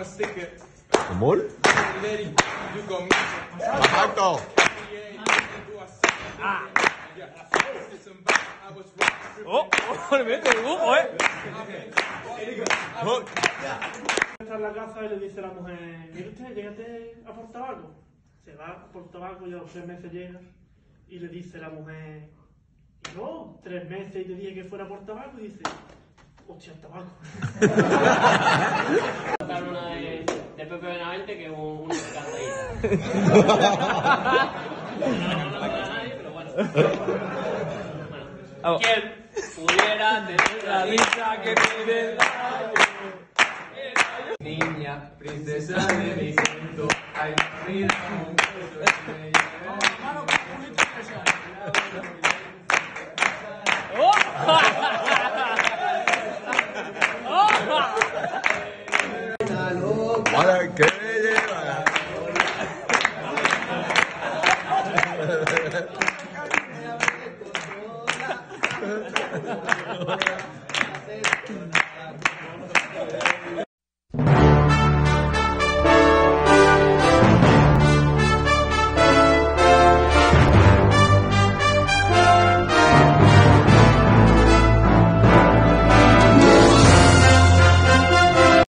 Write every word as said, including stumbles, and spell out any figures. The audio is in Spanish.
a stick it. ¿Amor? Exacto. Ah. Oh, oh, le mete el buco, eh. Está en la casa y le dice a la mujer, mire usted, llegate a por tabaco. Se va por tabaco y a los tres meses llega y le dice a la mujer, no, tres meses y te dije que fuera por tabaco y dice, hostia, el tabaco. Una de, de Pepe Benavente que es un encantadita. No, no, no, nadie, pero bueno. Bueno, ¿quién pudiera tener la risa que tiene el gallo? Niña, princesa de mi mundo, ay, mira, un beso en ella. Hermano, qué bonito que sea. ¡Oh! ¡Oh! ¡Ahora qué!